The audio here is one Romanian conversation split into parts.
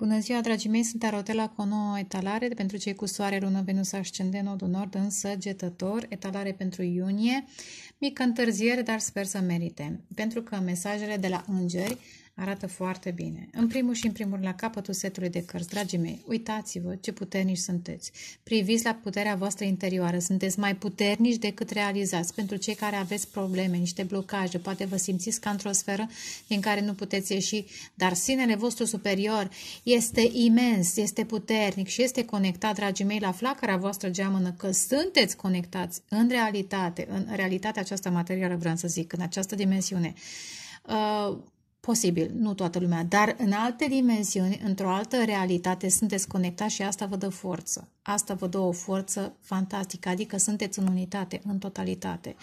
Bună ziua, dragii mei! Sunt Arotela cu o nouă etalare pentru cei cu Soare, Lună, Venus, Ascendent, Nodul Nord în Săgetător, etalare pentru iunie, mică întârziere, dar sper să merite, pentru că mesajele de la îngeri arată foarte bine. În primul și în primul la capătul setului de cărți, dragii mei, uitați-vă ce puternici sunteți. Priviți la puterea voastră interioară. Sunteți mai puternici decât realizați. Pentru cei care aveți probleme, niște blocaje, poate vă simțiți ca într-o sferă din care nu puteți ieși, dar sinele vostru superior este imens, este puternic și este conectat, dragii mei, la flacăra voastră geamănă, că sunteți conectați în realitate, în realitatea aceasta materială, vreau să zic, în această dimensiune. Posibil, nu toată lumea, dar în alte dimensiuni, într-o altă realitate, sunteți conectați și asta vă dă forță. Asta vă dă o forță fantastică, adică sunteți în unitate, în totalitate.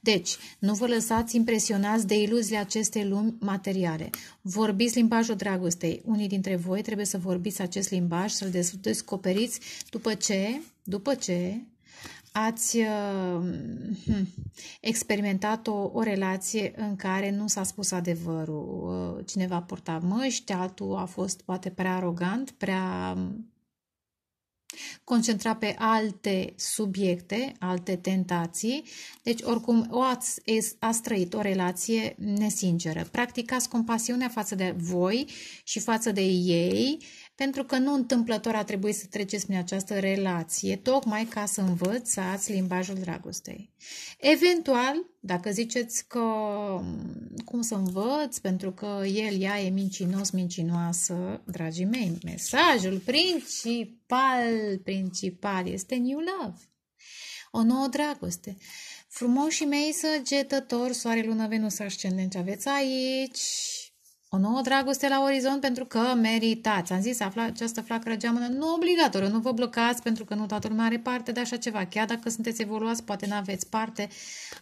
Deci, nu vă lăsați impresionați de iluziile acestei lumi materiale. Vorbiți limbajul dragostei. Unii dintre voi trebuie să vorbiți acest limbaj, să-l descoperiți după ce ați experimentat o relație în care nu s-a spus adevărul. Cineva purta măști, altul a fost poate prea arogant, prea concentrat pe alte subiecte, alte tentații. Deci, oricum, ați trăit o relație nesinceră. Practicați compasiunea față de voi și față de ei, pentru că nu întâmplător a trebuit să treceți prin această relație, tocmai ca să învățați limbajul dragostei. Eventual, dacă ziceți că cum să învăț, pentru că el, ea e mincinos, mincinoasă, dragii mei, mesajul principal este new love, o nouă dragoste. Frumoșii mei săgetători, Soare, Lună, Venus, Ascendent, ce aveți aici? O nouă dragoste la orizont pentru că meritați. Am zis, această flacără geamănă nu obligatoriu, nu vă blocați pentru că nu toată lumea are parte de așa ceva. Chiar dacă sunteți evoluați, poate nu aveți parte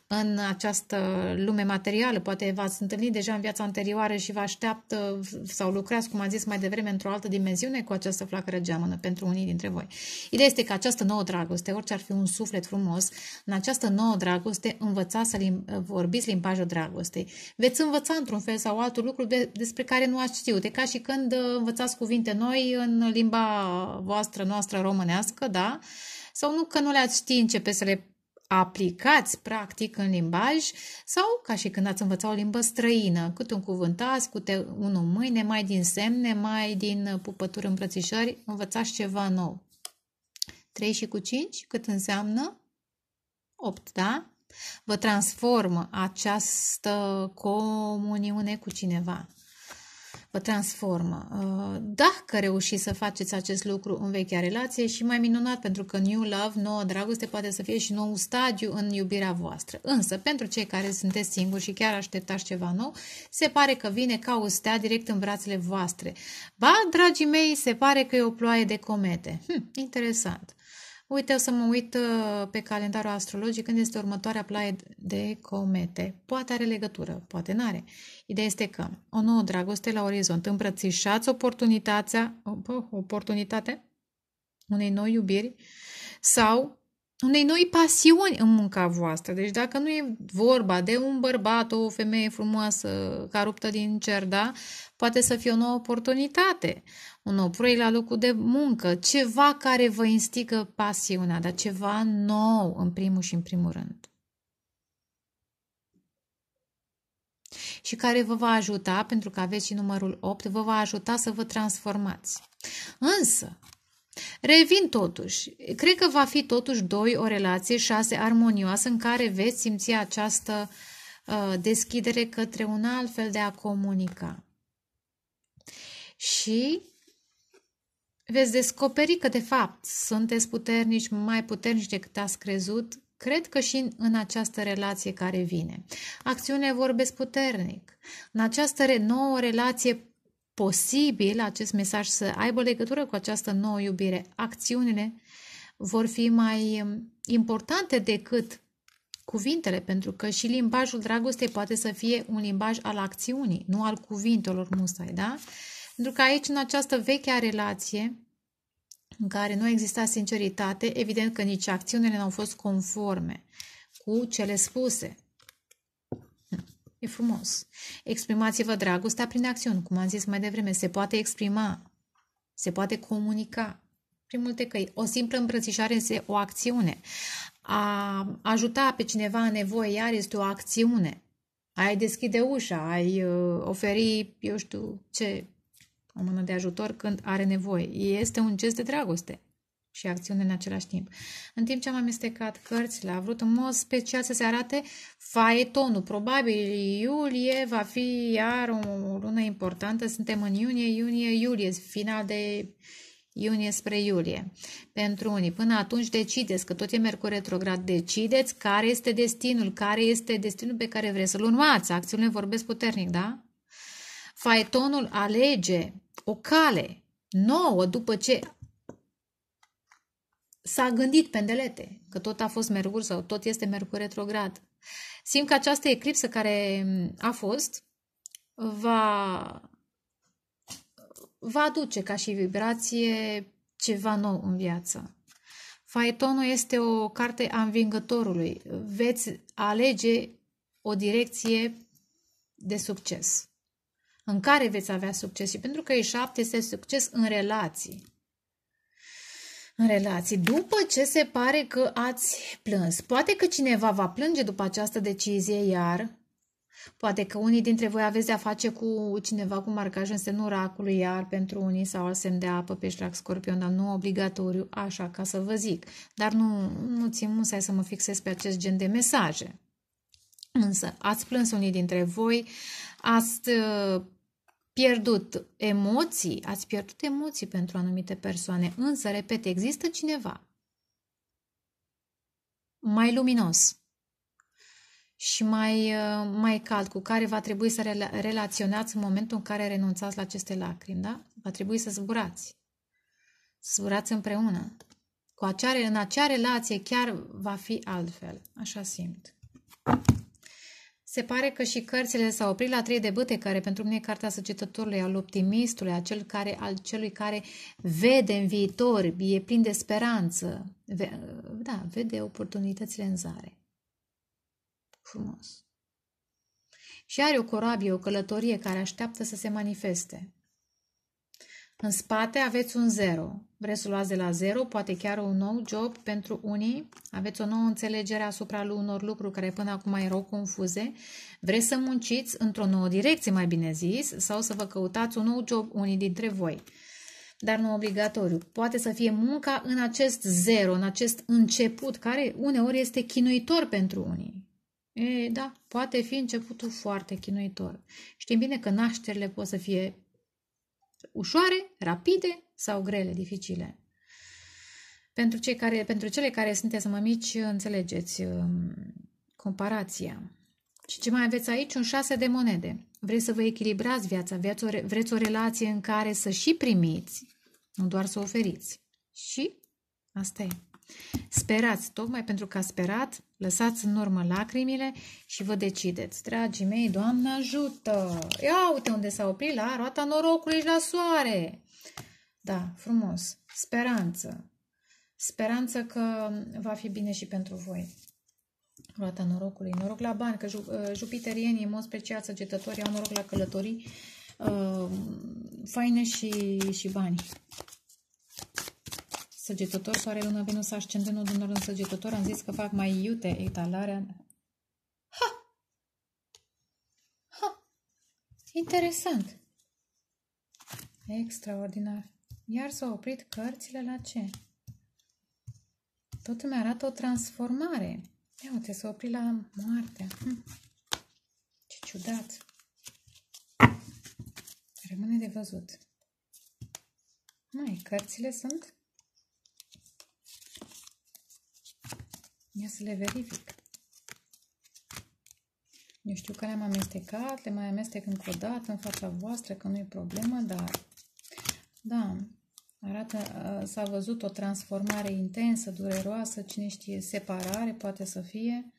în această lume materială, poate v-ați întâlnit deja în viața anterioară și vă așteaptă sau lucrați, cum am zis mai devreme, într-o altă dimensiune cu această flacără geamănă pentru unii dintre voi. Ideea este că această nouă dragoste, orice ar fi un suflet frumos, în această nouă dragoste învățați să vorbiți limbajul dragostei. Veți învăța într-un fel sau altul lucru despre care nu ați știut. E ca și când învățați cuvinte noi în limba noastră românească, da? Sau nu că nu le-ați ști, începe să le aplicați practic în limbaj, sau ca și când ați învățat o limbă străină, cât un cuvântați, câte unul mâine, mai din semne, mai din pupături, îmbrățișări, învățați ceva nou. 3 și cu 5, cât înseamnă? 8, da? Vă transformă această comuniune cu cineva. Vă transformă. Dacă reușiți să faceți acest lucru în vechea relație, și mai minunat, pentru că new love, nouă dragoste, poate să fie și nou stadiu în iubirea voastră. Însă, pentru cei care sunteți singuri și chiar așteptați ceva nou, se pare că vine ca o stea direct în brațele voastre. Ba, dragii mei, se pare că e o ploaie de comete. Interesant. Uite, o să mă uit pe calendarul astrologic când este următoarea ploaie de comete. Poate are legătură, poate n-are. Ideea este că o nouă dragoste la orizont. Îmbrățișați oportunitatea unei noi iubiri sau unei noi pasiuni în munca voastră. Deci dacă nu e vorba de un bărbat, o femeie frumoasă ca ruptă din cer, da? Poate să fie o nouă oportunitate, un nou proiect la locul de muncă, ceva care vă instigă pasiunea, dar ceva nou în primul și în primul rând. Și care vă va ajuta, pentru că aveți și numărul 8, vă va ajuta să vă transformați. Însă, revin totuși, cred că va fi totuși 2 o relație 6 armonioasă în care veți simți această deschidere către un alt fel de a comunica. Și veți descoperi că de fapt sunteți puternici, mai puternici decât ați crezut, cred că și în această relație care vine. Acțiunile vorbesc puternic. În această nouă relație posibil acest mesaj să aibă legătură cu această nouă iubire. Acțiunile vor fi mai importante decât cuvintele, pentru că și limbajul dragostei poate să fie un limbaj al acțiunii, nu al cuvintelor musai, da? Pentru că aici, în această vechea relație, în care nu exista sinceritate, evident că nici acțiunile n-au fost conforme cu cele spuse. E frumos. Exprimați-vă dragostea prin acțiuni, cum am zis mai devreme, se poate exprima se poate comunica prin multe căi. O simplă îmbrățișare este o acțiune. A ajuta pe cineva în nevoie, iar, este o acțiune. Ai deschide ușa, ai oferi, eu știu ce, o mână de ajutor când are nevoie. Este un gest de dragoste și acțiune în același timp. În timp ce am amestecat cărțile, a vrut în mod special să se arate faetonul. Probabil iulie va fi iar o lună importantă. Suntem în iunie, iulie, final de iunie spre iulie. Pentru unii, până atunci decideți, că tot e Mercur retrograd, decideți care este destinul, pe care vreți să-l urmați. Acțiunile vorbesc puternic, da? Faetonul alege o cale nouă după ce s-a gândit pendelete, că tot a fost Mercur sau tot este Mercur retrograd. Simt că această eclipsă care a fost va aduce ca și vibrație ceva nou în viață. Faetonul este o carte a învingătorului. Veți alege o direcție de succes, în care veți avea succes. Și pentru că e 7, este succes în relații. După ce se pare că ați plâns. Poate că cineva va plânge după această decizie, iar poate că unii dintre voi aveți de-a face cu cineva cu marcaj în semnul racului, iar pentru unii, sau al semn de apă, pești, rac, scorpion, dar nu obligatoriu, așa, ca să vă zic. Dar nu țin musai să mă fixez pe acest gen de mesaje. Însă, ați plâns unii dintre voi, ați pierdut emoții, pentru anumite persoane, însă, repet, există cineva mai luminos și mai cald, cu care va trebui să relaționați în momentul în care renunțați la aceste lacrimi, da? Va trebui să zburați. Zburați împreună. În acea relație chiar va fi altfel. Așa simt. Se pare că și cărțile s-au oprit la 3 de bâte, care pentru mine e cartea Săgetătorului, al optimistului, al celui care vede în viitor, e plin de speranță. Da, vede oportunitățile în zare. Frumos. Și are o corabie, o călătorie care așteaptă să se manifeste. În spate aveți un 0. Vreți să luați de la 0, poate chiar un nou job pentru unii. Aveți o nouă înțelegere asupra unor lucruri care până acum erau confuze. Vreți să munciți într-o nouă direcție, mai bine zis, sau să vă căutați un nou job, unii dintre voi. Dar nu obligatoriu. Poate să fie munca în acest 0, în acest început, care uneori este chinuitor pentru unii. E, da, poate fi începutul foarte chinuitor. Știm bine că nașterile pot să fie ușoare, rapide sau grele, dificile. Pentru cele care sunteți mai mici, înțelegeți comparația. Și ce mai aveți aici? Un 6 de monede. Vreți să vă echilibrați viața, vreți o relație în care să și primiți, nu doar să oferiți. Și asta e. Sperați, tocmai pentru că a sperat, lăsați în urmă lacrimile și vă decideți. Dragii mei, Doamne ajută! Ia uite unde s-a oprit, la roata norocului și la soare! Da, frumos! Speranță! Speranță că va fi bine și pentru voi. Roata norocului, noroc la bani, că jupiterienii, în mod special săgetătorii, au noroc la călătorii faine și bani. Săgetător, soare, lună, Venus, ascendent, nodul nord în săgetător. Am zis că fac mai iute etalarea. Ha! Ha! Interesant! Extraordinar! Iar s-au oprit cărțile la ce? Totul mi-arată o transformare. Ia uite, s-a oprit la moarte. Ce ciudat! Rămâne de văzut. Mai, cărțile sunt... Ia să le verific. Eu știu că le-am amestecat, le mai amestec încă o dată în fața voastră, că nu e problemă, dar da, arată, s-a văzut o transformare intensă, dureroasă, cine știe, separare poate să fie,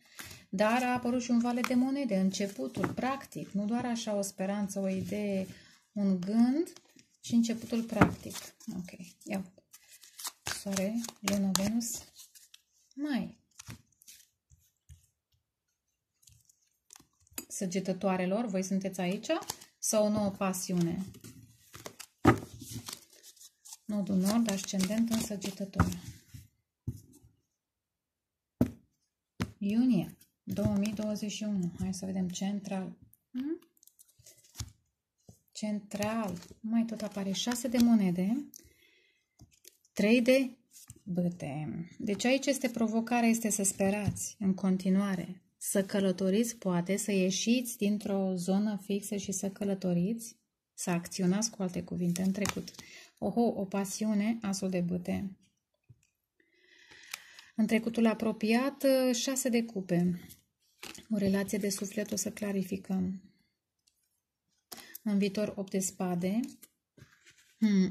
dar a apărut și un vale de monede, începutul, practic, nu doar așa o speranță, o idee, un gând, ci începutul practic. Ok, ia. Soare, Luna, Venus, mai. Săgetătoarelor, voi sunteți aici? Sau o nouă pasiune? nodul nord, ascendent în Săgetător. Iunie 2021. Hai să vedem central. Central. Mai tot apare 6 de monede, 3 de bâte. Deci aici este provocarea, este să sperați în continuare. Să călătoriți, poate, să ieșiți dintr-o zonă fixă și să călătoriți, să acționați, cu alte cuvinte, în trecut. Oho, o pasiune, asul de bâte. În trecutul apropiat, 6 de cupe. O relație de suflet, o să clarificăm. În viitor, 8 de spade.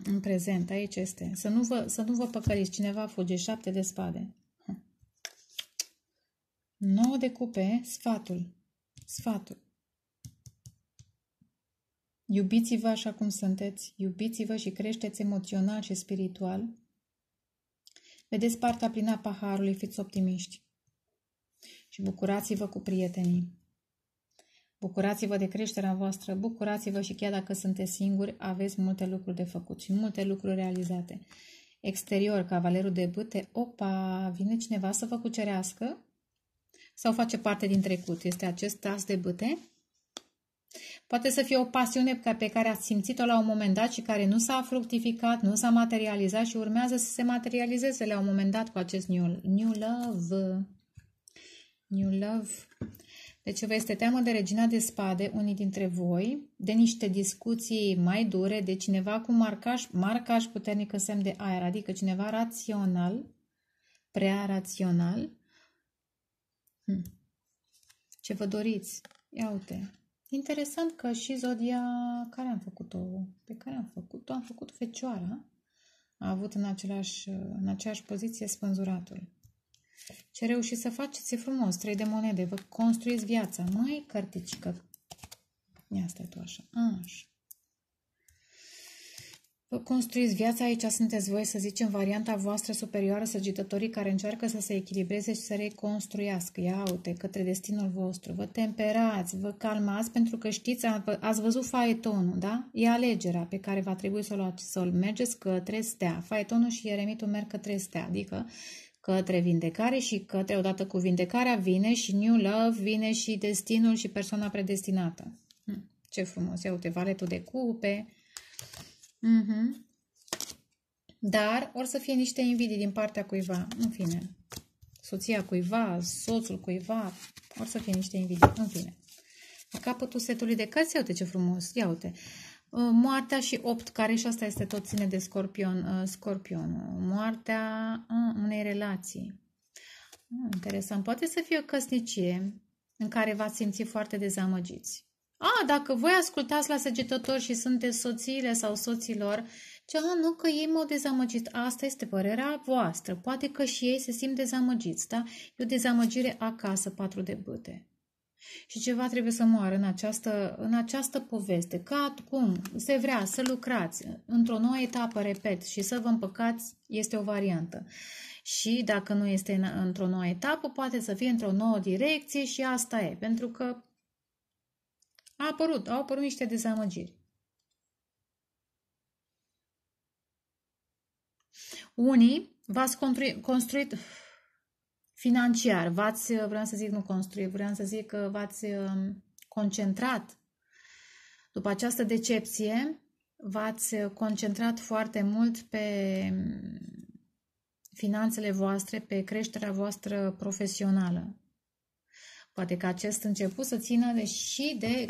În prezent, aici este. Să nu vă păcăliți, cineva fuge, 7 de spade. 9 de cupe, sfatul. Sfatul. Iubiți-vă așa cum sunteți, iubiți-vă și creșteți emoțional și spiritual. Vedeți partea plină a paharului, fiți optimiști. Și bucurați-vă cu prietenii. Bucurați-vă de creșterea voastră, bucurați-vă și chiar dacă sunteți singuri, aveți multe lucruri de făcut și multe lucruri realizate. Exterior, cavalerul de bâte, opa, vine cineva să vă cucerească? Sau face parte din trecut? Este acest as de bâte. Poate să fie o pasiune pe care ați simțit-o la un moment dat și care nu s-a fructificat, nu s-a materializat și urmează să se materializeze la un moment dat cu acest new love. New love. Deci vă este teamă de regina de spade, unii dintre voi, de niște discuții mai dure, de cineva cu marcaj puternic în semn de aer, adică cineva rațional, prea rațional. Ce vă doriți? Ia uite. Interesant că și zodia care am făcut-o, am făcut Fecioara, a avut în aceeași poziție spânzuratul. Ce reușiți să faceți e frumos, 3 de monede, vă construiți viața. Mai cărticică. Ia stai tu așa. Așa. Vă construiți viața, aici sunteți voi, să zicem, varianta voastră superioară, săgetătorii care încearcă să se echilibreze și să reconstruiască. Ia uite, către destinul vostru. Vă temperați, vă calmați, pentru că știți, ați văzut faetonul, da? E alegerea pe care va trebui să o luați, să o mergeți către stea. Faetonul și eremitul merg către stea, adică către vindecare și către, odată cu vindecarea, vine și new love, vine și destinul și persoana predestinată. Ce frumos! Ia uite, valetul de cupe... Dar or să fie niște invidii din partea cuiva, în fine, soția cuiva, soțul cuiva, or să fie niște invidii, în fine. La capătul setului de cărți, ia uite ce frumos, ia uite, moartea și 8, care și asta este tot ține de scorpion, scorpionul, moartea unei relații. Interesant, poate să fie o căsnicie în care v-ați simțit foarte dezamăgiți. Dacă voi ascultați la săgetător și sunteți soțiile sau soților, ce nu, că ei m-au dezamăgit. Asta este părerea voastră. Poate că și ei se simt dezamăgiți, da? E o dezamăgire acasă, 4 de bâte. Și ceva trebuie să moară în această poveste. Ca cum se vrea să lucrați într-o nouă etapă, repet, și să vă împăcați, este o variantă. Și dacă nu este într-o nouă etapă, poate să fie într-o nouă direcție și asta e. Pentru că au apărut niște dezamăgiri. Unii v-ați construit financiar, v-ați concentrat. După această decepție, v-ați concentrat foarte mult pe finanțele voastre, pe creșterea voastră profesională. Poate că acest început să țină și de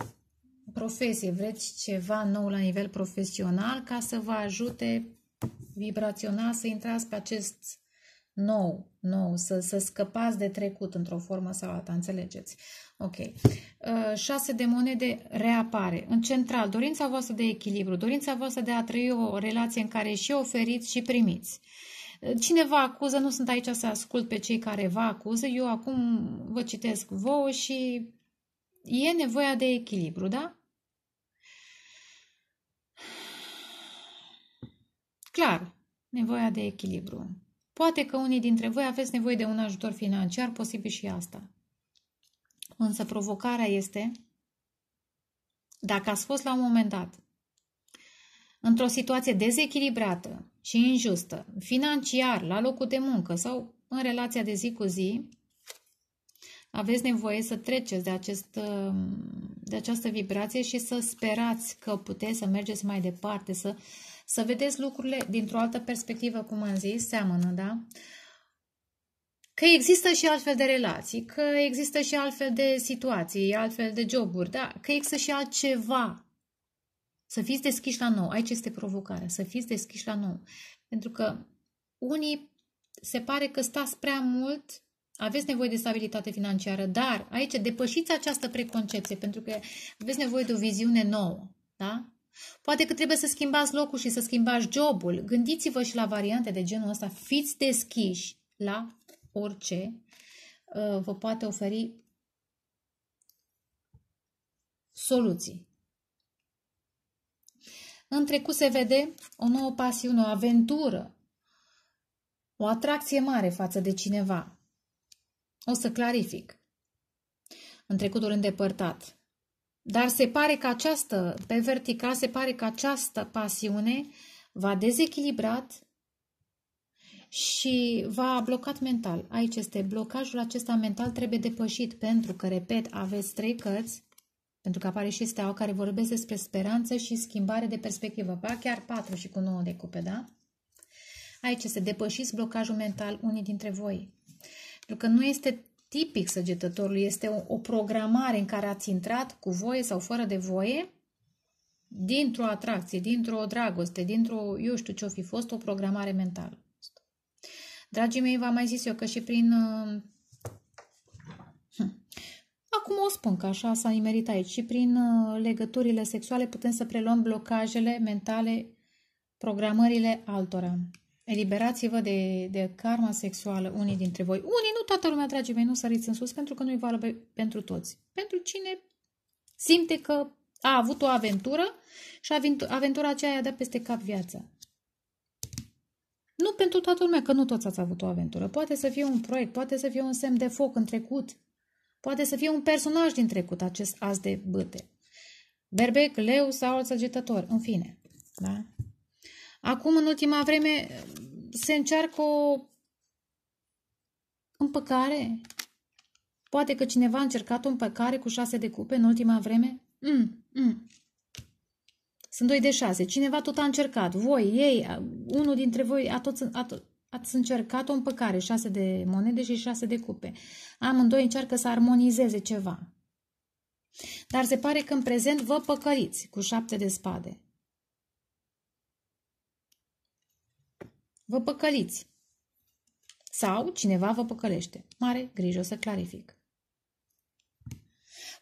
profesie. Vreți ceva nou la nivel profesional ca să vă ajute vibrațional să intrați pe acest nou, să scăpați de trecut într-o formă sau alta, înțelegeți? Ok. 6 de monede reapare. În central, dorința voastră de echilibru, dorința voastră de a trăi o relație în care și oferiți și primiți. Cineva acuză, nu sunt aici să ascult pe cei care vă acuză, eu acum vă citesc vouă și e nevoia de echilibru, da? Clar, nevoia de echilibru. Poate că unii dintre voi aveți nevoie de un ajutor financiar, posibil și asta. Însă provocarea este, dacă ați fost la un moment dat într-o situație dezechilibrată și injustă, financiar, la locul de muncă sau în relația de zi cu zi, aveți nevoie să treceți de această vibrație și să sperați că puteți să mergeți mai departe, să vedeți lucrurile dintr-o altă perspectivă, cum am zis, seamănă, da? Că există și altfel de relații, că există și altfel de situații, altfel de joburi, da? Că există și altceva. Să fiți deschiși la nou. Aici este provocarea, să fiți deschiși la nou. Pentru că unii se pare că stați prea mult, aveți nevoie de stabilitate financiară, dar aici depășiți această preconcepție, pentru că aveți nevoie de o viziune nouă, da? Poate că trebuie să schimbați locul și să schimbați jobul. Gândiți-vă și la variante de genul ăsta. Fiți deschiși la orice vă poate oferi soluții. În trecut se vede o nouă pasiune, o aventură, o atracție mare față de cineva. O să clarific. În trecutul îndepărtat. Dar se pare că această, pe vertical, se pare că această pasiune v-a dezechilibrat și v-a blocat mental. Aici este blocajul acesta mental, trebuie depășit pentru că, repet, aveți trei cărți, pentru că apare și steaua care vorbesc despre speranță și schimbare de perspectivă. Ba chiar 4 și cu 9 de cupe, da? Aici este depășiți blocajul mental unii dintre voi. Pentru că nu este tipic săgetătorului, este o programare în care ați intrat cu voie sau fără de voie, dintr-o atracție, dintr-o dragoste, dintr-o, eu știu ce-o fi fost, o programare mentală. Dragii mei, v-am mai zis eu că și prin... Acum o spun că așa s-a nimerit aici. Și prin legăturile sexuale putem să preluăm blocajele mentale, programările altora. Eliberați-vă de karma sexuală unii dintre voi. Unii, nu toată lumea, dragii mei, nu săriți în sus, pentru că nu-i valoare pentru toți. Pentru cine simte că a avut o aventură și aventura aceea i-a dat peste cap viața. Nu pentru toată lumea, că nu toți ați avut o aventură. Poate să fie un proiect, poate să fie un semn de foc în trecut, poate să fie un personaj din trecut, acest as de bâte. Berbec, leu sau alt săgetător, în fine. Da? Acum, în ultima vreme, se încearcă o împăcare. Poate că cineva a încercat o împăcare cu 6 de cupe în ultima vreme. Sunt 2 de 6. Cineva tot a încercat. Voi, ei, unul dintre voi ați încercat o împăcare. 6 de monede și 6 de cupe. Amândoi încearcă să armonizeze ceva. Dar se pare că în prezent vă păcăliți cu 7 de spade. Vă păcăliți. Sau cineva vă păcălește. Mare grijă, să clarific.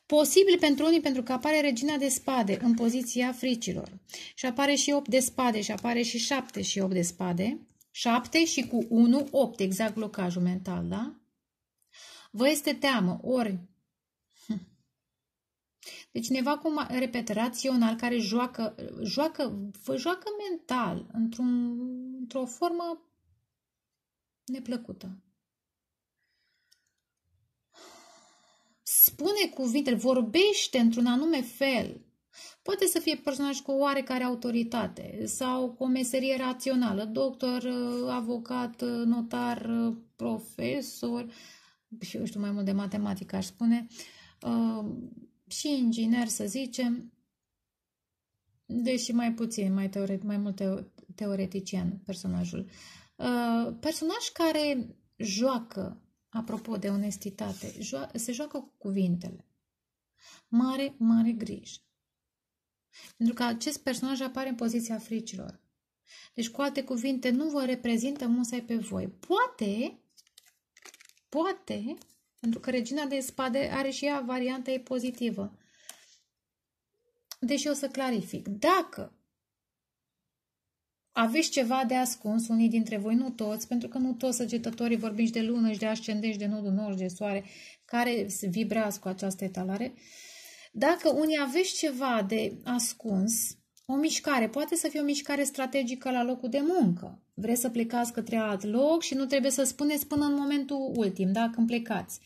Posibil pentru unii, pentru că apare regina de spade în poziția fricilor. Și apare și 8 de spade, și apare și 7 și 8 de spade. 7 și cu 1, 8, exact blocajul mental, da? Vă este teamă, ori... Deci cineva, cum repet, rațional, care vă joacă mental într-o formă neplăcută. Spune cuvintele, vorbește într-un anume fel. Poate să fie personaj cu oarecare autoritate sau cu o meserie rațională, doctor, avocat, notar, profesor, eu știu mai mult de matematică, aș spune, și inginer, să zicem, deși mai puțin, mai mult teoretician personajul. Personaj care joacă, apropo de onestitate, se joacă cu cuvintele. Mare, mare grijă. Pentru că acest personaj apare în poziția fricilor. Deci, cu alte cuvinte, nu vă reprezintă musai pe voi. Poate, pentru că regina de spade are și ea varianta ei pozitivă. Deși o să clarific. Dacă aveți ceva de ascuns, unii dintre voi, nu toți, pentru că nu toți săgetătorii, vorbim și de lună, și de ascendent, și de nodul nou, și de soare, care vibrează cu această etalare. Dacă unii aveți ceva de ascuns, o mișcare, poate să fie o mișcare strategică la locul de muncă. Vreți să plecați către alt loc și nu trebuie să spuneți până în momentul ultim, da? Când plecați.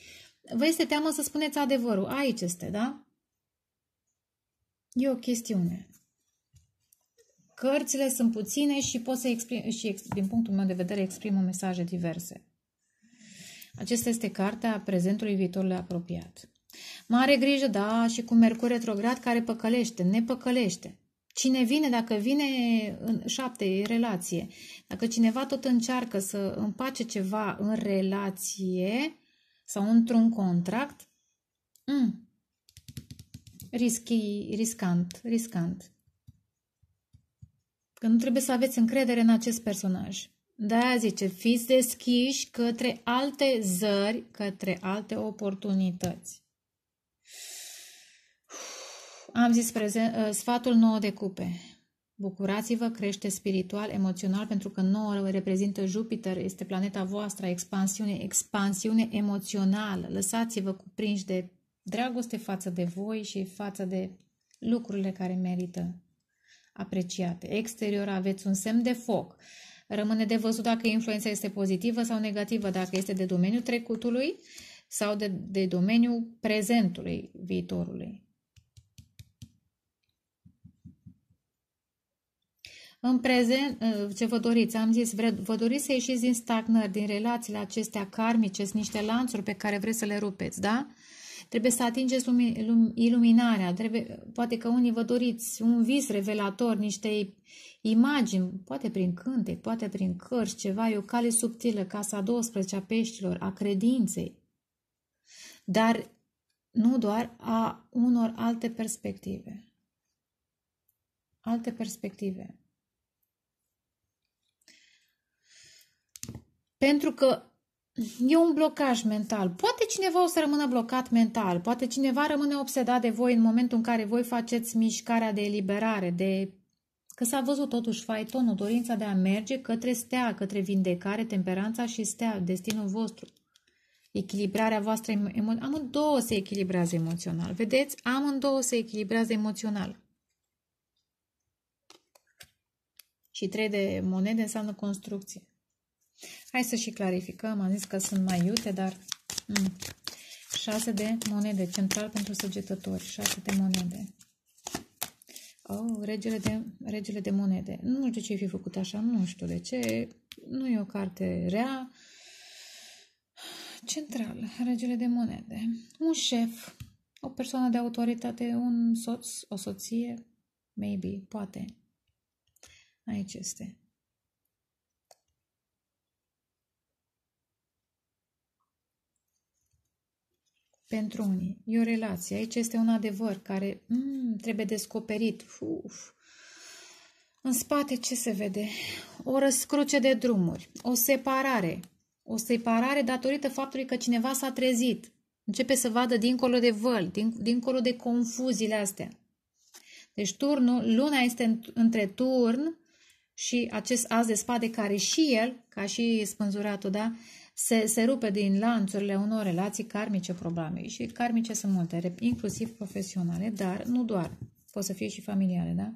Vă este teamă să spuneți adevărul. Aici este, da? E o chestiune. Cărțile sunt puține și pot să exprim, și din punctul meu de vedere exprimă mesaje diverse. Acesta este cartea prezentului, viitorului apropiat. Mare grijă, da, și cu Mercur retrograd care păcălește, ne păcălește. Cine vine, dacă vine în 7, relație. Dacă cineva tot încearcă să împace ceva în relație sau într-un contract, riscant. Că nu trebuie să aveți încredere în acest personaj. De-aia zice, fiți deschiși către alte zări, către alte oportunități. Am zis sfatul 9 de cupe. Bucurați-vă, crește spiritual, emoțional, pentru că 9 reprezintă Jupiter, este planeta voastră, expansiune emoțională. Lăsați-vă cuprinși de dragoste față de voi și față de lucrurile care merită apreciate. Exterior aveți un semn de foc. Rămâne de văzut dacă influența este pozitivă sau negativă, dacă este de domeniul trecutului sau de domeniul prezentului, viitorului. În prezent, ce vă doriți? Am zis, vă doriți să ieșiți din stagnări, din relațiile acestea karmice, sunt niște lanțuri pe care vreți să le rupeți, da? Trebuie să atingeți iluminarea, poate că unii vă doriți un vis revelator, niște imagini, poate prin cântec, poate prin cărți, ceva, e o cale subtilă, casa 12 a peștilor, a credinței, dar nu doar, a unor alte perspective. Alte perspective. Pentru că e un blocaj mental. Poate cineva o să rămână blocat mental, poate cineva rămâne obsedat de voi în momentul în care voi faceți mișcarea de eliberare, că s-a văzut totuși faetonul, dorința de a merge către stea, către vindecare, temperanța și stea, destinul vostru. Echilibrarea voastră emoțională. Amândouă se echilibrează emoțional. Vedeți? Amândouă se echilibrează emoțional. Și 3 de monede înseamnă construcție. Hai să și clarificăm, am zis că sunt mai iute, dar 6 de monede, central pentru săgetători, 6 de monede. Oh, regele de monede. Nu știu ce-i fi făcut așa, nu știu de ce, nu e o carte rea. Central, regele de monede. Un șef, o persoană de autoritate, un soț, o soție, maybe, poate. Aici este. Pentru unii. E o relație. Aici este un adevăr care trebuie descoperit. Uf. În spate ce se vede? O răscruce de drumuri. O separare. O separare datorită faptului că cineva s-a trezit. Începe să vadă dincolo de văl, dincolo de confuziile astea. Deci turnul, luna este între turn și acest as de spade care și el, ca și spânzuratul, da? Se rupe din lanțurile unor relații karmice probleme. Și karmice sunt multe, inclusiv profesionale, dar nu doar. Pot să fie și familiale, da?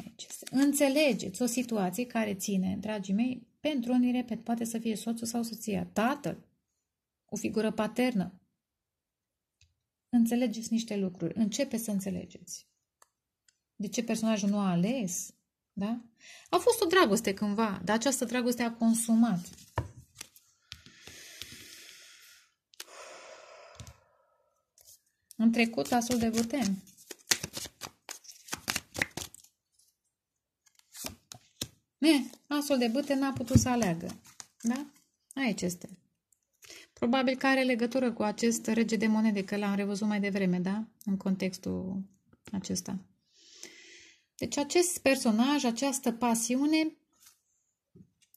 Aici. Înțelegeți o situație care ține, dragii mei, pentru unii, repet, poate să fie soțul sau soția, tatăl, o figură paternă. Înțelegeți niște lucruri, începeți să înțelegeți. De ce personajul nu a ales? Da? A fost o dragoste cândva, dar această dragoste a consumat. În trecut, asul de butem. Asul de butem n-a putut să aleagă. Da? Aici este. Probabil că are legătură cu acest rege de monede, că l-am revăzut mai devreme, da? În contextul acesta. Deci acest personaj, această pasiune,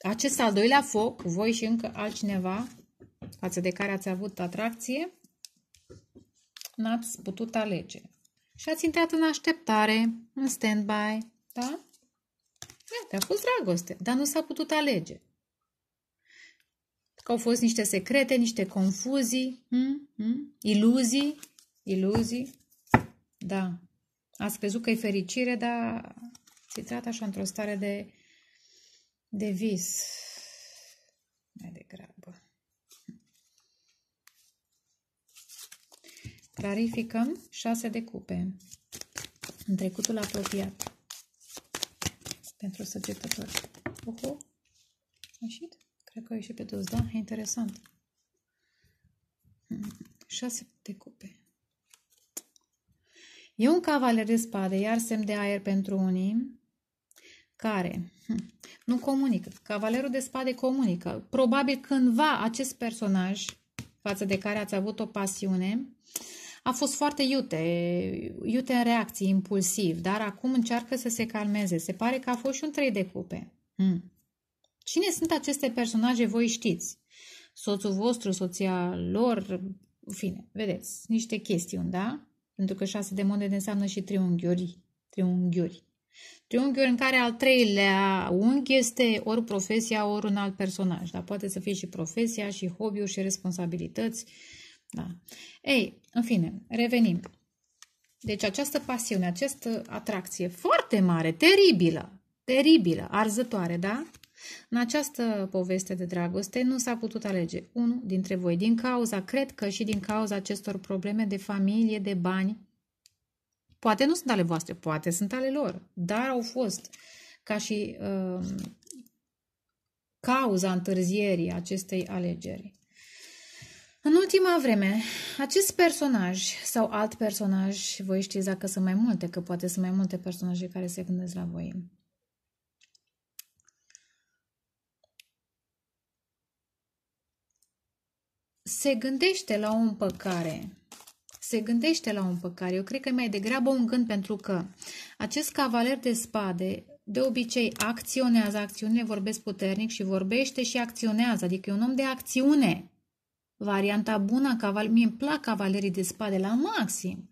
acest al doilea foc, voi și încă altcineva față de care ați avut atracție, n-ați putut alege. Și ați intrat în așteptare, în stand-by, da? Iată, a fost dragoste, dar nu s-a putut alege. Că au fost niște secrete, niște confuzii, iluzii, da. Ați crezut că e fericire, dar ți-ai trat așa într-o stare de vis. Mai degrabă. Clarificăm 6 de cupe. în trecutul apropiat pentru săgetători. Oho, a ieșit? Cred că a ieșit pe 20, da? E interesant. 6 de cupe. E un cavaler de spade, iar semn de aer pentru unii care nu comunică. Cavalerul de spade comunică. Probabil cândva acest personaj față de care ați avut o pasiune a fost foarte iute în reacții, impulsiv, dar acum încearcă să se calmeze. Se pare că a fost și un 3 de cupe. Cine sunt aceste personaje, voi știți. Soțul vostru, soția lor, în fine, vedeți, niște chestiuni, da? Pentru că 6 de monede înseamnă și triunghiuri. Triunghiuri în care al 3-lea unghi este ori profesia, ori un alt personaj. Dar poate să fie și profesia, și hobby-uri, și responsabilități. Da. Ei, în fine, revenim. Deci această pasiune, această atracție foarte mare, teribilă, teribilă, arzătoare, da? În această poveste de dragoste nu s-a putut alege unul dintre voi. Din cauza, cred că și din cauza acestor probleme de familie, de bani, poate nu sunt ale voastre, poate sunt ale lor, dar au fost ca și cauza întârzierii acestei alegeri. În ultima vreme, acest personaj sau alt personaj, voi știți dacă sunt mai multe, că poate sunt mai multe personaje care se gândesc la voi, se gândește la o împăcare. Se gândește la o împăcare. Eu cred că e mai degrabă un gând, pentru că acest cavaler de spade de obicei acționează, acțiunile vorbesc puternic și vorbește și acționează. Adică e un om de acțiune. Varianta bună, mie îmi plac cavalerii de spade la maxim.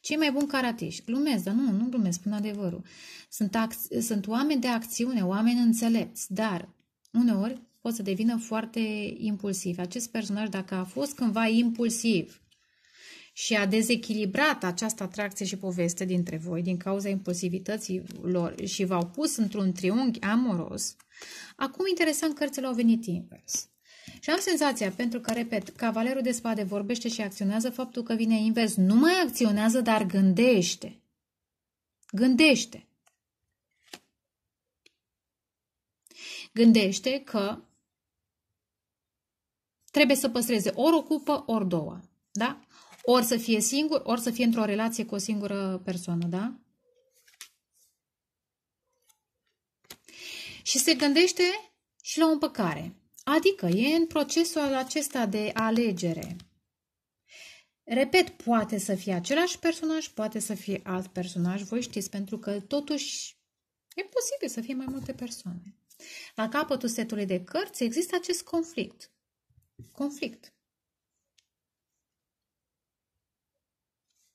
Cei mai buni caratiști. Glumesc, dar nu glumesc, spun adevărul. Sunt oameni de acțiune, oameni înțelepți, dar uneori pot să devină foarte impulsiv. Acest personaj, dacă a fost cândva impulsiv și a dezechilibrat această atracție și poveste dintre voi din cauza impulsivității lor și v-au pus într-un triunghi amoros, acum interesant cărțile au venit invers. Și am senzația, pentru că, repet, cavalerul de spade vorbește și acționează, faptul că vine invers. Nu mai acționează, dar gândește. Gândește. Gândește că trebuie să păstreze ori o cupă, ori două. Da? Ori să fie singur, ori să fie într-o relație cu o singură persoană. Da? Și se gândește și la o împăcare. Adică e în procesul acesta de alegere. Repet, poate să fie același personaj, poate să fie alt personaj. Voi știți, pentru că totuși e posibil să fie mai multe persoane. La capătul setului de cărți există acest conflict. Conflict.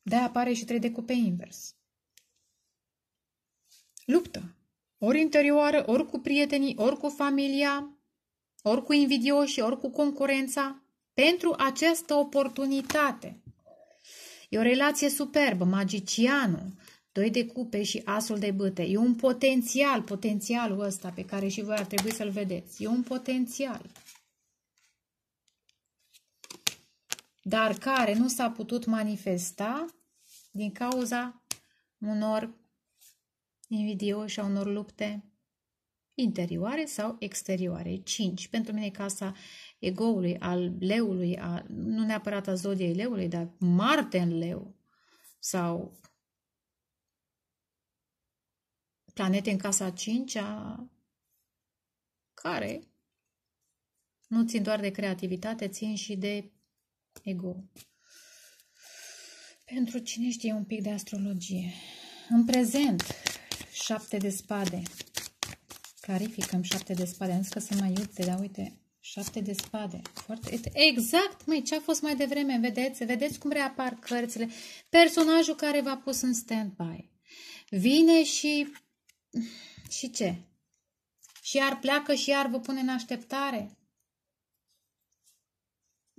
De-aia apare și 3 de cupe invers. Luptă. Ori interioară, ori cu prietenii, ori cu familia, ori cu invidioșii, ori cu concurența. Pentru această oportunitate. E o relație superbă, magicianul. 2 de cupe și asul de bâte. E un potențial, potențialul ăsta pe care și voi ar trebui să-l vedeți. E un potențial. Dar care nu s-a putut manifesta din cauza unor invidioși și a unor lupte interioare sau exterioare. 5. Pentru mine casa egoului, al leului, nu neapărat a zodiei leului, dar Marte în leu sau planete în casa 5-a, care nu țin doar de creativitate, țin și de ego. Pentru cine știe un pic de astrologie. În prezent, 7 de spade. Clarificăm 7 de spade. Am zis că sunt mai iute, dar uite, 7 de spade. Foarte... Exact, măi, ce a fost mai devreme. Vedeți? Vedeți cum reapar cărțile. Personajul care v-a pus în stand-by. Vine și... Și ce? Și iar pleacă și iar vă pune în așteptare.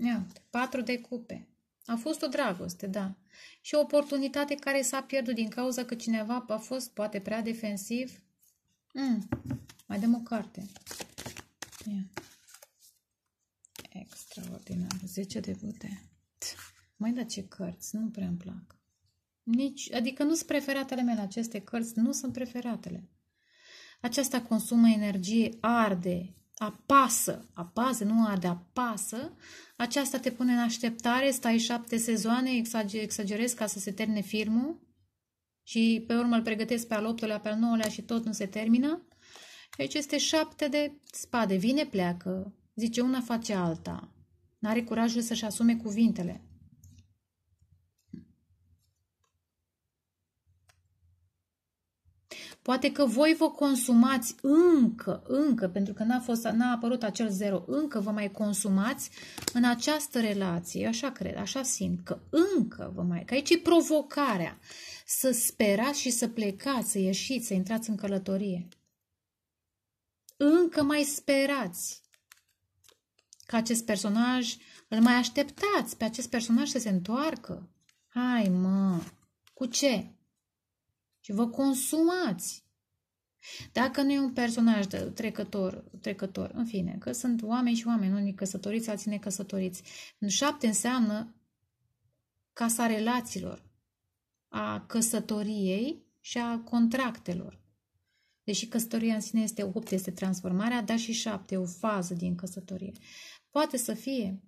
Ia, 4 de cupe. A fost o dragoste, da. Și o oportunitate care s-a pierdut din cauza că cineva a fost poate prea defensiv. Mai dăm o carte. Ia. Extraordinar. 10 de bute. Mai da ce cărți. Nu prea îmi plac. Adică nu sunt preferatele mele, aceste cărți nu sunt preferatele. Aceasta consumă energie, arde, apasă, nu arde, apasă. Aceasta te pune în așteptare, stai 7 sezoane, exagerez ca să se termine filmul și pe urmă îl pregătesc pe al 8-lea, pe al 9-lea și tot nu se termină. Deci este 7 de spade, vine, pleacă, zice una, face alta. N-are curajul să-și asume cuvintele. Poate că voi vă consumați încă, pentru că n-a apărut acel zero, încă vă mai consumați în această relație, așa cred, așa simt, că încă vă mai... Că aici e provocarea, să sperați și să plecați, să ieșiți, să intrați în călătorie. Încă mai sperați că acest personaj, îl mai așteptați pe acest personaj să se întoarcă. Hai mă, cu ce? Și vă consumați. Dacă nu e un personaj trecător, în fine, că sunt oameni și oameni, unii căsătoriți, alții necăsătoriți. În 7 înseamnă casa relațiilor, a căsătoriei și a contractelor. Deși căsătoria în sine este 8, este transformarea, dar și 7, o fază din căsătorie. Poate să fie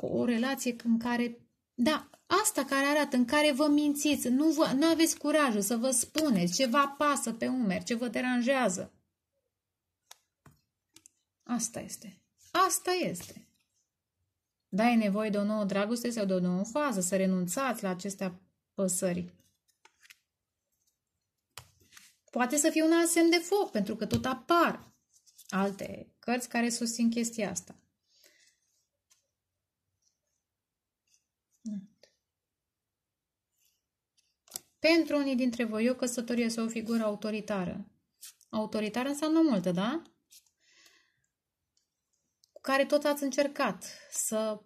o relație în care... Da, asta care arată, în care vă mințiți, nu aveți curajul să vă spuneți ce vă apasă pe umeri, ce vă deranjează. Asta este. Asta este. Da, e nevoie de o nouă dragoste sau de o nouă fază, să renunțați la acestea păsări. Poate să fie un alt semn de foc, pentru că tot apar alte cărți care susțin chestia asta. Pentru unii dintre voi, o căsătorie sau o figură autoritară. Autoritară înseamnă multă, da? Cu care tot ați încercat să...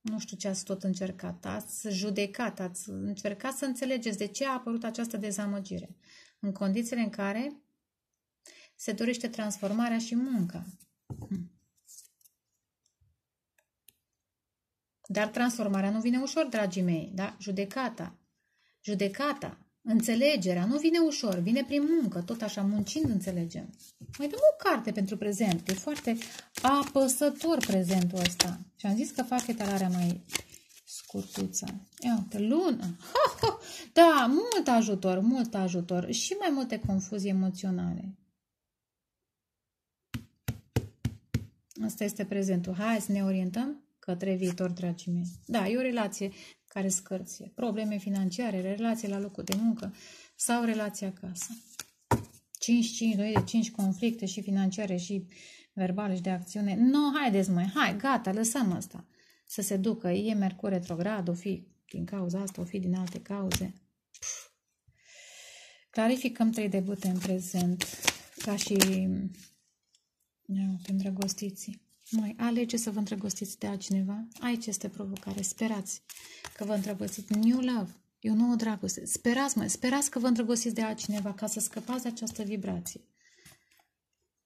Nu știu ce ați tot încercat. Ați judecat, ați încercat să înțelegeți de ce a apărut această dezamăgire. În condițiile în care se dorește transformarea și munca. Dar transformarea nu vine ușor, dragii mei. Da? Judecata, înțelegerea nu vine ușor, vine prin muncă, tot așa, muncind înțelegem. Mai dăm o carte pentru prezent, e foarte apăsător prezentul ăsta. Și am zis că fac etalarea mai scurtuță. Iată, lună! Ha, ha. Da, mult ajutor și mai multe confuzii emoționale. Asta este prezentul. Hai să ne orientăm către viitor, dragii mei. Da, e o relație care scârție. Probleme financiare, relații la locul de muncă sau relații acasă. 5 conflicte și financiare și verbale și de acțiune. Nu, haideți mai, gata, lăsăm asta să se ducă. E Mercur retrograd, o fi din cauza asta, o fi din alte cauze. Clarificăm 3 debute în prezent, ca și îndrăgostiții. Mai alege să vă îndrăgostiți de altcineva. Aici este provocare. Sperați că vă îndrăgostiți. New love. E o nouă dragoste. Sperați că vă îndrăgostiți de altcineva ca să scăpați de această vibrație.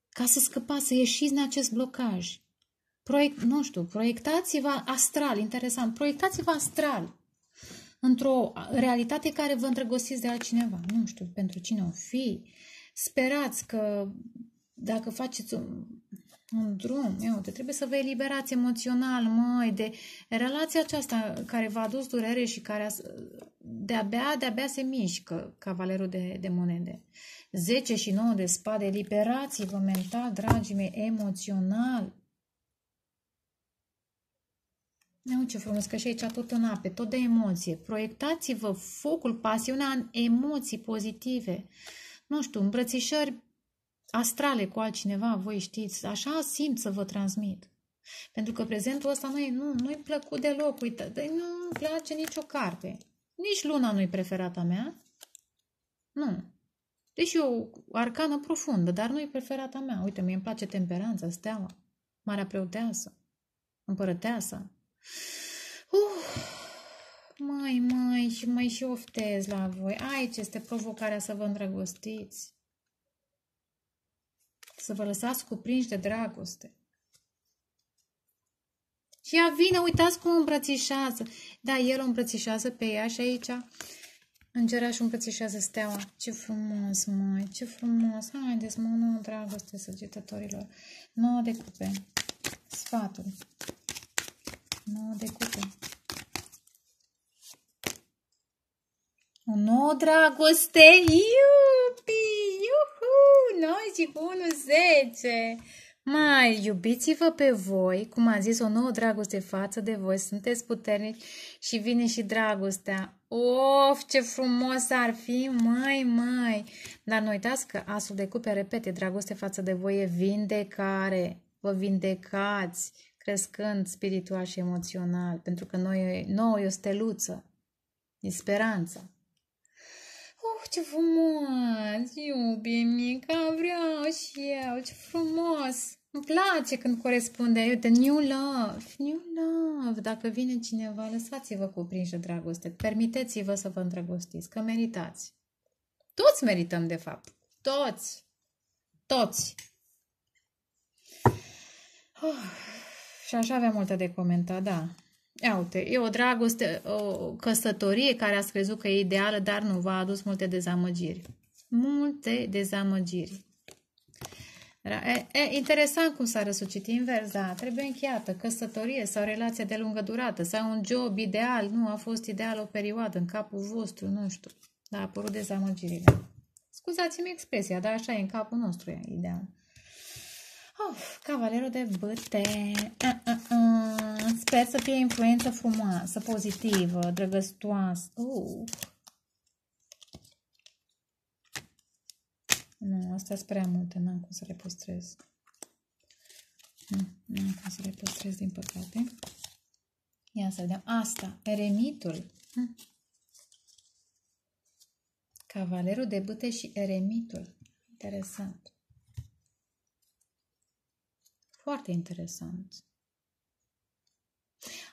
Ca să scăpați, să ieșiți din acest blocaj. Proiectați-vă astral. Interesant. Proiectați-vă astral într-o realitate care vă îndrăgostiți de altcineva. Nu știu pentru cine o fi. Sperați că dacă faceți un drum, trebuie să vă eliberați emoțional, de relația aceasta care v-a adus durere și care de-abia se mișcă cavalerul de monede. 10 și 9 de spade, eliberați-vă mental, dragii mei, emoțional. Ce frumos, că și aici tot în ape, tot de emoție. Proiectați-vă focul, pasiunea în emoții pozitive. Nu știu, îmbrățișări astrale cu altcineva, voi știți, așa simt să vă transmit. Pentru că prezentul ăsta nu-i plăcut deloc, uite, nu-mi place nicio carte. Nici luna nu-i preferata mea. Nu. Deci e o arcană profundă, dar nu-i preferata mea. Uite, mie îmi place temperanța, steaua, marea preoteasă, împărăteasă. Mai și oftez la voi. Aici este provocarea să vă îndrăgostiți. Să vă lăsați cuprinși de dragoste. Și ea vine, uitați cum îmbrățișează. Da, el o îmbrățișează pe ea și aici îngerașul îmbrățișează steaua. Ce frumos, măi, ce frumos. Haideți, mă, nu în dragoste, săgetătorilor. 9 de cupe. Sfatul. 9 de cupe. O nouă dragoste. Iubi, iuhu, 9 și 1, 10. Mai, iubiți-vă pe voi, cum am zis, o nouă dragoste față de voi, sunteți puternici și vine și dragostea. Of, ce frumos ar fi, mai. Dar nu uitați că asul de cupe repete, dragoste față de voi e vindecare, vă vindecați, crescând spiritual și emoțional, pentru că nouă e o steluță, e speranța. Ce frumos, iubi mica, vreau și eu, ce frumos. Îmi place când corespunde, uite, new love, new love. Dacă vine cineva, lăsați-vă cuprinși de dragoste, permiteți-vă să vă îndrăgostiți, că meritați. Toți merităm, de fapt, toți, toți. Și așa avea multe de comentat, da. Ia uite, e o dragoste, o căsătorie care ați crezut că e ideală, dar nu, v-a adus multe dezamăgiri. Multe dezamăgiri. E interesant cum s-a răsucit invers, da, trebuie încheiată, căsătorie sau relație de lungă durată, sau un job ideal, nu, a fost ideal o perioadă în capul vostru, nu știu, dar a apărut dezamăgirile. Scuzați-mi expresia, dar așa e în capul nostru, e ideal. Cavalerul de bâte. Sper să fie influență frumoasă, pozitivă, drăgăstoasă. Nu, astea sunt prea multe, n-am cum să le păstrez. N-am cum să le păstrez, din păcate. Ia să vedem. Asta, eremitul. Cavalerul de bâte și eremitul. Interesant. Foarte interesant.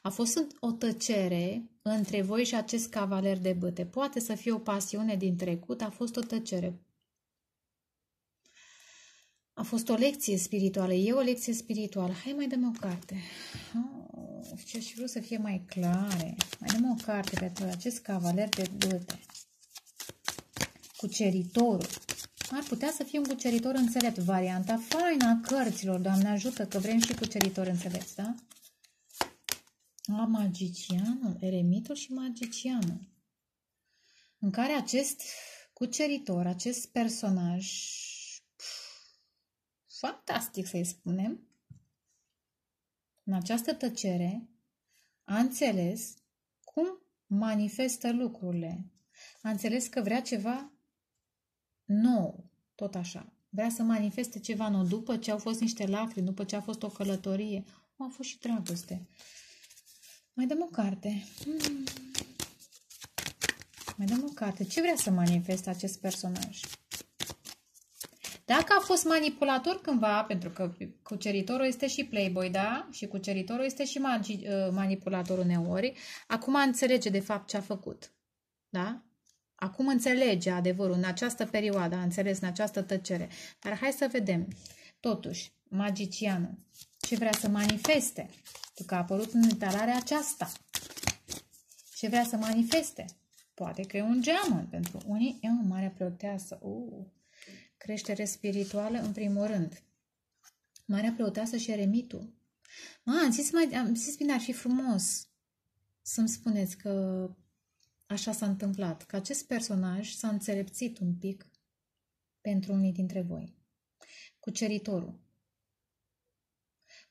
A fost o tăcere între voi și acest cavaler de bâte. Poate să fie o pasiune din trecut, a fost o tăcere. A fost o lecție spirituală, e o lecție spirituală. Hai, mai dăm o carte. Ce-aș vrea să fie mai clare. Mai dăm o carte pentru acest cavaler de bâte. Cuceritorul. Ar putea să fie un cuceritor înțelept. Varianta faină a cărților, Doamne ajută, că vrem și cuceritori înțelepți, da? Magicianul, eremitul și magicianul. În care acest cuceritor, acest personaj, fantastic să-i spunem, în această tăcere, a înțeles cum manifestă lucrurile. A înțeles că vrea ceva nou, tot așa. Vrea să manifeste ceva nou. După ce au fost niște lacrimi, după ce a fost o călătorie, a fost și dragoste. Mai dăm o carte. Mai dăm o carte. Ce vrea să manifeste acest personaj? Dacă a fost manipulator cândva, pentru că cuceritorul este și playboy, da? Și cuceritorul este și manipulator uneori. Acum înțelege de fapt ce a făcut. Da? Acum înțelege adevărul, în această perioadă, a înțeles, în această tăcere. Dar hai să vedem. Totuși, magicianul, ce vrea să manifeste? Că a apărut în etalarea aceasta. Ce vrea să manifeste? Poate că e un geamăn. Pentru unii e o mare preoteasă. Creștere spirituală, în primul rând. Marea preoteasă și eremitul. Am zis bine, ar fi frumos să-mi spuneți că așa s-a întâmplat, că acest personaj s-a înțelepțit un pic pentru unii dintre voi. Cuceritorul.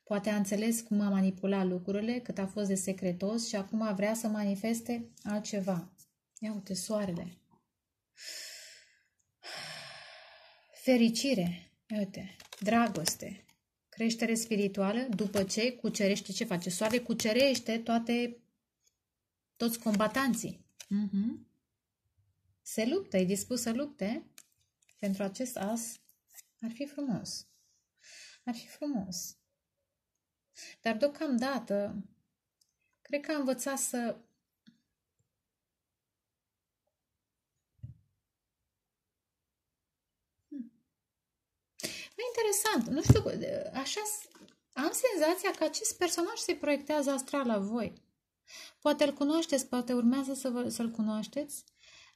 Poate a înțeles cum a manipulat lucrurile, cât a fost de secretos și acum vrea să manifeste altceva. Ia uite, soarele. Fericire. Ia uite, dragoste. Creștere spirituală după ce cucerește, ce face? Soarele cucerește toți combatanții. Se luptă, e dispus să lupte. Pentru acest as ar fi frumos. Ar fi frumos. Dar deocamdată, cred că a învățat să e interesant, nu știu, așa Am senzația că acest personaj se proiectează astral la voi. Poate îl cunoașteți, poate urmează să-l cunoașteți.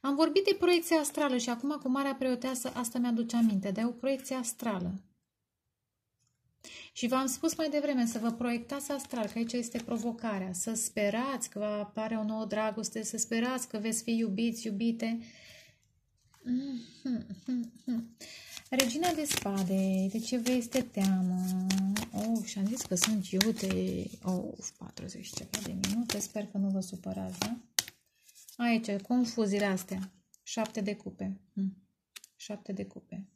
Am vorbit de proiecție astrală și acum cu Marea Preoteasă asta mi-aduce aminte, de o proiecție astrală. Și v-am spus mai devreme să vă proiectați astral, că aici este provocarea. Să sperați că va apare o nouă dragoste, să sperați că veți fi iubiți, iubite. Regina de spade, de ce vă este teamă? Oh, și-am zis că sunt iute. Oh, 40 ceva de minute, sper că nu vă supărați, da? Aici, confuziile astea. 7 de cupe. 7 de cupe.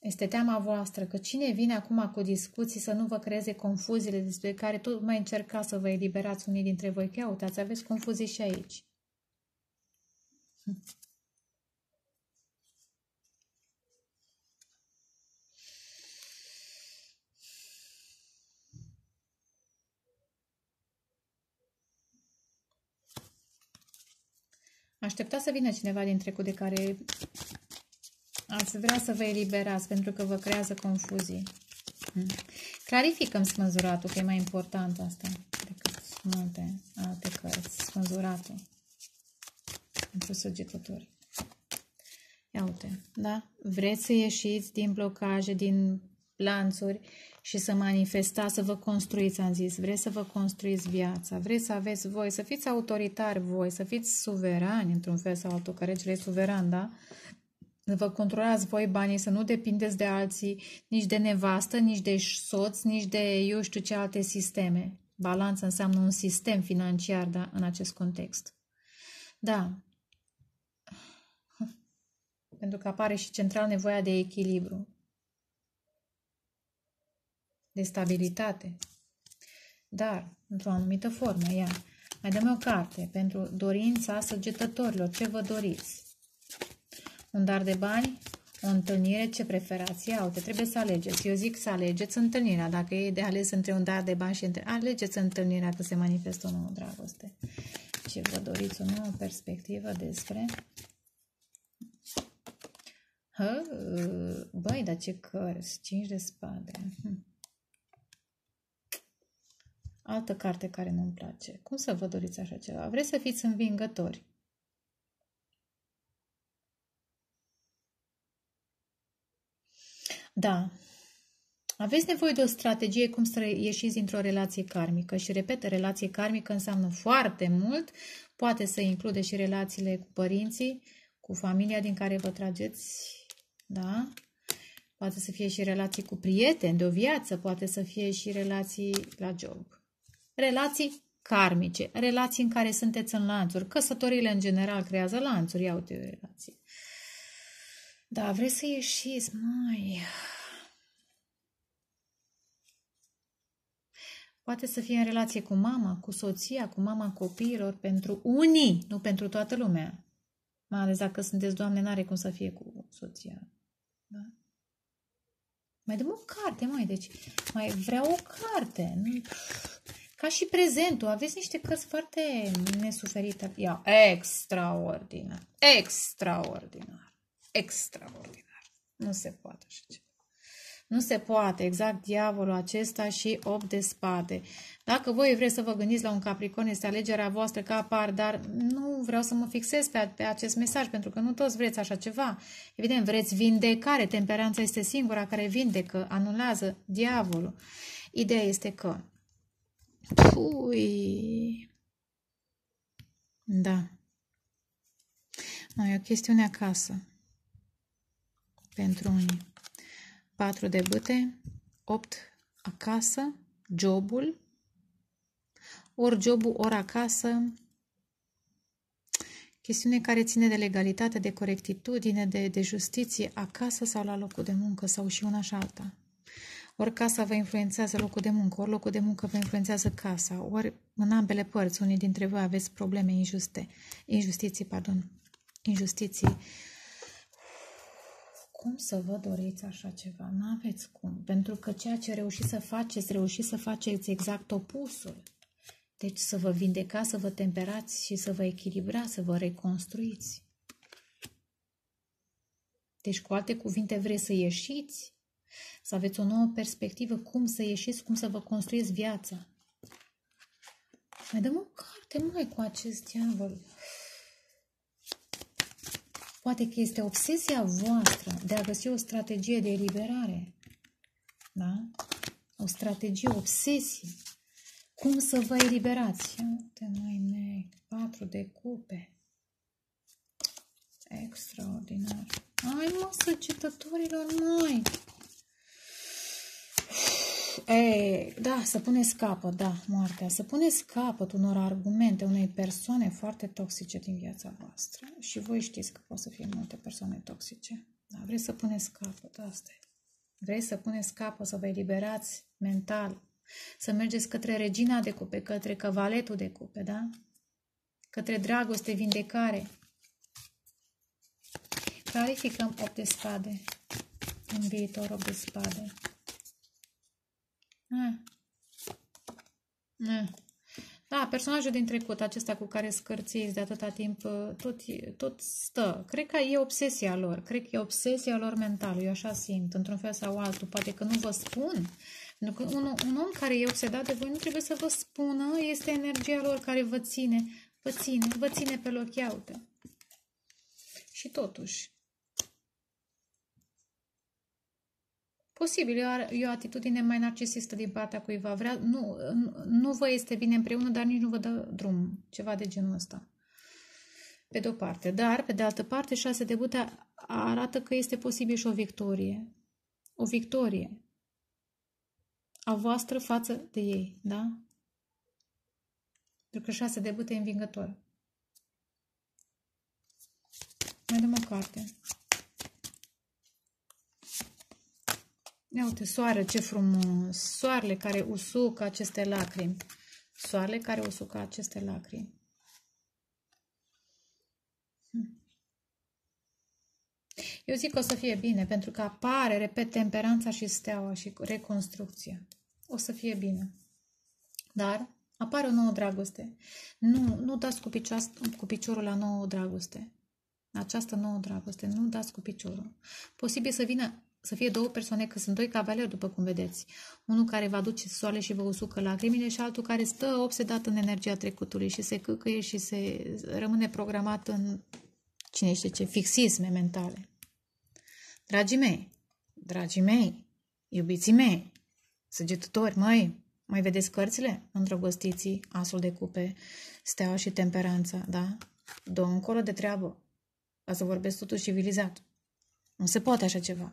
Este teama voastră că cine vine acum cu discuții să nu vă creeze confuziile despre care tot mai încercați să vă eliberați unii dintre voi. Că uitați, aveți confuzii și aici. Așteptați să vină cineva din trecut de care ați vrea să vă eliberați pentru că vă creează confuzii. Clarificăm smânzuratul, că e mai important asta decât multe alte cărți. Smânzuratul pentru săgetători. Ia uite, da? Vreți să ieșiți din blocaje, din lanțuri și să manifestați, să vă construiți, am zis. Vreți să vă construiți viața, vreți să aveți voi, să fiți autoritari voi, să fiți suverani într-un fel sau altul, că regele e suveran, da? Vă controlați voi banii, să nu depindeți de alții, nici de nevastă, nici de soț, nici de eu știu ce alte sisteme. Balanța înseamnă un sistem financiar, da, în acest context. Da. Pentru că apare și central nevoia de echilibru, de stabilitate. Dar, într-o anumită formă, ia. Mai dăm o carte pentru dorința săgetătorilor. Ce vă doriți? Un dar de bani, o întâlnire, ce preferați? Ia uite, trebuie să alegeți. Eu zic să alegeți întâlnirea. Dacă e de ales între un dar de bani și între... Alegeți întâlnirea, că se manifestă o nouă dragoste. Ce vă doriți? O nouă perspectivă despre... Băi, dar ce cărți! 5 de spade. Altă carte care nu-mi place. Cum să vă doriți așa ceva? Vreți să fiți învingători. Da. Aveți nevoie de o strategie cum să ieșiți dintr-o relație karmică. Și, repet, relație karmică înseamnă foarte mult. Poate să include și relațiile cu părinții, cu familia din care vă trageți. Da? Poate să fie și relații cu prieteni de o viață. Poate să fie și relații la job. Relații karmice. Relații în care sunteți în lanțuri. Căsătorile, în general, creează lanțuri. Ia uite o relație. Da, vreți să ieșiți, mai. Poate să fie în relație cu mama, cu soția, cu mama copiilor, pentru unii, nu pentru toată lumea. Mai ales dacă sunteți doamne, n-are cum să fie cu soția. Da? Mai dăm o carte, mai, deci mai vreau o carte. Nu? Ca și prezentul, aveți niște cărți foarte nesuferite. Ia, extraordinar, extraordinar. Extraordinar. Nu se poate așa ceva. Nu se poate, exact diavolul acesta și 8 de spade. Dacă voi vreți să vă gândiți la un Capricorn, este alegerea voastră ca apar, dar nu vreau să mă fixez pe acest mesaj, pentru că nu toți vreți așa ceva. Evident, vreți vindecare, temperanța este singura care vindecă, anulează diavolul. Ideea este că... Pui... Da. Nu, e o chestiune acasă. Pentru unii. 4 de bâte, 8 acasă, jobul, ori jobul, ori acasă, chestiune care ține de legalitate, de corectitudine, de justiție, acasă sau la locul de muncă, sau și una și alta. Ori casa vă influențează locul de muncă, ori locul de muncă vă influențează casa, ori în ambele părți, unii dintre voi aveți probleme injuste, injustiții. Cum să vă doriți așa ceva? N-aveți cum. Pentru că ceea ce reușiți să faceți exact opusul. Deci să vă vindecați, să vă temperați și să vă echilibrați, să vă reconstruiți. Deci, cu alte cuvinte, vreți să ieșiți Să aveți o nouă perspectivă, cum să ieșiți, cum să vă construiți viața. Mai dăm o carte mai cu acest diavol. Poate că este obsesia voastră de a găsi o strategie de eliberare. Da? O strategie, o obsesie. Cum să vă eliberați? Uite, noi, 4 de cupe. Extraordinar. Hai, mă, săgetătorilor, noi! Ei, da, să puneți capăt, da, moartea, să puneți capăt unor argumente, unei persoane foarte toxice din viața voastră. Și voi știți că pot să fie multe persoane toxice. Da, vreți să puneți capăt, asta e. Vreți să puneți capăt, să vă eliberați mental, să mergeți către regina de cupe, către cavaletul de cupe, da? Către dragoste, vindecare. Clarificăm 8 de spade. În viitor 8 de spade. Da, personajul din trecut, acesta cu care scârțiți de atâta timp, tot stă. Cred că e obsesia lor. Cred că e obsesia lor mentală. Eu așa simt, într-un fel sau altul. Poate că nu vă spun. Pentru că un om care e obsedat de voi nu trebuie să vă spună. Este energia lor care vă ține. Vă ține pe loc. Ia uite. Și totuși. Posibil, e o atitudine mai narcisistă din partea cuiva. Vrea, nu vă este bine împreună, dar nici nu vă dă drum. Ceva de genul ăsta. Pe de-o parte. Dar, pe de altă parte, 6 de bute arată că este posibil și o victorie. O victorie a voastră față de ei. Da? Pentru că 6 de bute e învingător. Mai dăm o carte. Ia uite, soare, ce frumos! Soarele care usucă aceste lacrimi. Soarele care usucă aceste lacrimi. Eu zic că o să fie bine, pentru că apare, repet, temperanța și steaua și reconstrucția. O să fie bine. Dar apare o nouă dragoste. Nu dați cu piciorul la nouă dragoste. Această nouă dragoste, nu dați cu piciorul. Posibil să fie două persoane, că sunt doi cavaleri, după cum vedeți. Unul care vă aduce soarele și vă usucă lacrimile și altul care stă obsedat în energia trecutului și se căcăie și se rămâne programat în, cine știe ce, fixisme mentale. Dragii mei, iubiții mei, săgetători, mai vedeți cărțile? Îndrăgostiții, asul de cupe, steaua și temperanța, da? Dă încolo de treabă. Ca să vorbesc totuși civilizat. Nu se poate așa ceva.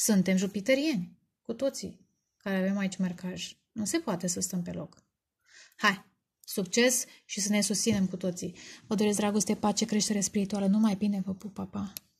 Suntem jupiterieni, cu toții, care avem aici marcaj. Nu se poate să stăm pe loc. Hai, succes și să ne susținem cu toții. Vă doresc dragoste, pace, creștere spirituală. Numai bine, vă pup, pa, pa.